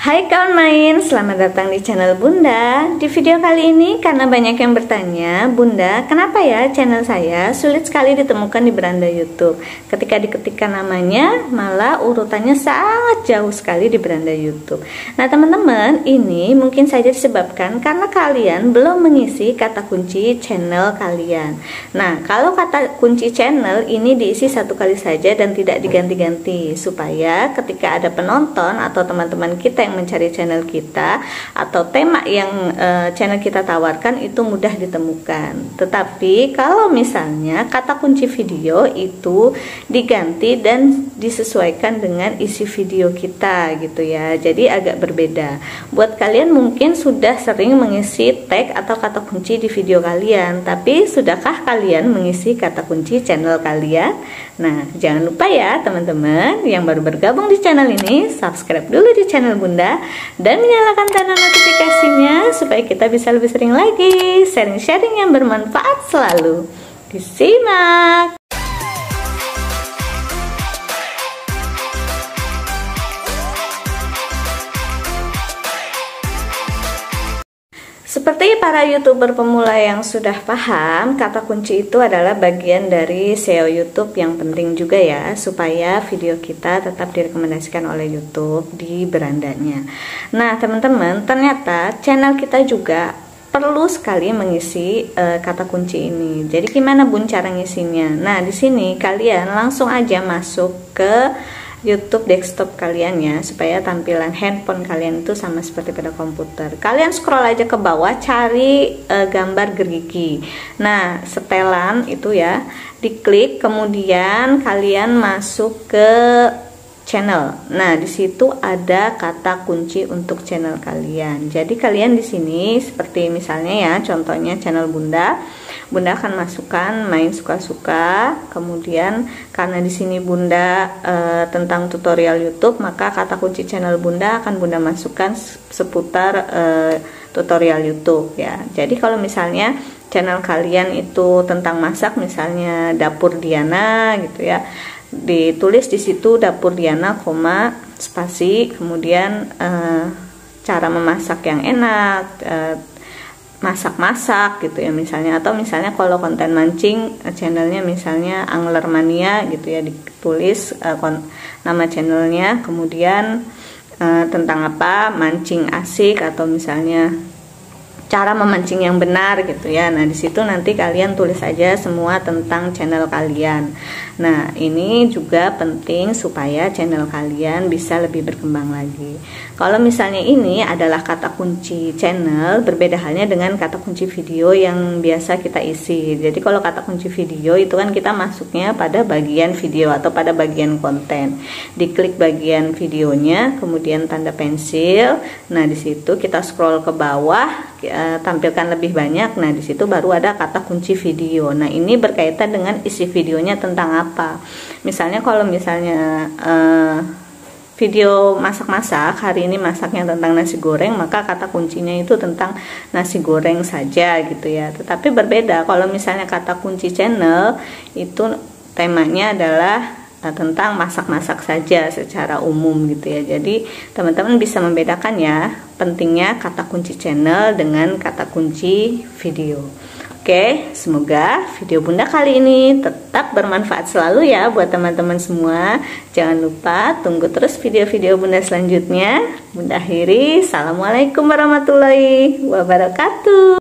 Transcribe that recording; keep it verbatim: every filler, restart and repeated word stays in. Hai kawan main, selamat datang di channel Bunda. Di video kali ini karena banyak yang bertanya, Bunda kenapa ya channel saya sulit sekali ditemukan di beranda YouTube. Ketika diketikkan namanya, malah urutannya sangat jauh sekali di beranda YouTube. Nah teman-teman, ini mungkin saja disebabkan karena kalian belum mengisi kata kunci channel kalian. Nah kalau kata kunci channel ini diisi satu kali saja dan tidak diganti-ganti, supaya ketika ada penonton atau teman-teman kita yang mencari channel kita atau tema yang e, channel kita tawarkan itu mudah ditemukan. Tetapi kalau misalnya kata kunci video itu diganti dan disesuaikan dengan isi video kita gitu ya, jadi agak berbeda. Buat kalian mungkin sudah sering mengisi tag atau kata kunci di video kalian, tapi sudahkah kalian mengisi kata kunci channel kalian? Nah jangan lupa ya teman-teman yang baru bergabung di channel ini, subscribe dulu di channel Bunda dan menyalakan tanda notifikasinya supaya kita bisa lebih sering lagi sharing-sharing yang bermanfaat selalu. Disimak. Seperti para youtuber pemula yang sudah paham, kata kunci itu adalah bagian dari S E O YouTube yang penting juga ya, supaya video kita tetap direkomendasikan oleh YouTube di berandanya. Nah teman-teman, ternyata channel kita juga perlu sekali mengisi e, kata kunci ini. Jadi gimana Bun cara ngisinya? Nah di sini kalian langsung aja masuk ke YouTube desktop kalian ya, supaya tampilan handphone kalian itu sama seperti pada komputer. Kalian scroll aja ke bawah, cari e, gambar gerigi. Nah, setelan itu ya, diklik, kemudian kalian masuk ke channel. Nah, di situ ada kata kunci untuk channel kalian. Jadi kalian di sini seperti misalnya ya, contohnya channel Bunda. Bunda akan masukkan main suka-suka. Kemudian karena di sini Bunda e, tentang tutorial YouTube, maka kata kunci channel Bunda akan Bunda masukkan seputar e, tutorial YouTube ya. Jadi kalau misalnya channel kalian itu tentang masak, misalnya Dapur Diana gitu ya, ditulis di situ Dapur Diana, koma spasi, kemudian e, cara memasak yang enak. E, masak-masak gitu ya misalnya, atau misalnya kalau konten mancing channelnya misalnya Angler Mania gitu ya, ditulis uh, nama channelnya, kemudian uh, tentang apa, mancing asik atau misalnya cara memancing yang benar gitu ya. Nah disitu nanti kalian tulis aja semua tentang channel kalian. Nah ini juga penting supaya channel kalian bisa lebih berkembang lagi. Kalau misalnya ini adalah kata kunci channel, berbeda halnya dengan kata kunci video yang biasa kita isi. Jadi kalau kata kunci video itu kan kita masuknya pada bagian video atau pada bagian konten. Diklik bagian videonya, kemudian tanda pensil. Nah disitu kita scroll ke bawah, tampilkan lebih banyak. Nah disitu baru ada kata kunci video. Nah ini berkaitan dengan isi videonya tentang apa. Misalnya kalau misalnya uh, video masak-masak, hari ini masaknya tentang nasi goreng, maka kata kuncinya itu tentang nasi goreng saja gitu ya. Tetapi berbeda kalau misalnya kata kunci channel itu temanya adalah uh, tentang masak-masak saja secara umum gitu ya. Jadi teman-teman bisa membedakan ya pentingnya kata kunci channel dengan kata kunci video. Oke, semoga video Bunda kali ini tetap bermanfaat selalu ya buat teman-teman semua. Jangan lupa tunggu terus video-video Bunda selanjutnya. Bunda akhiri, assalamualaikum warahmatullahi wabarakatuh.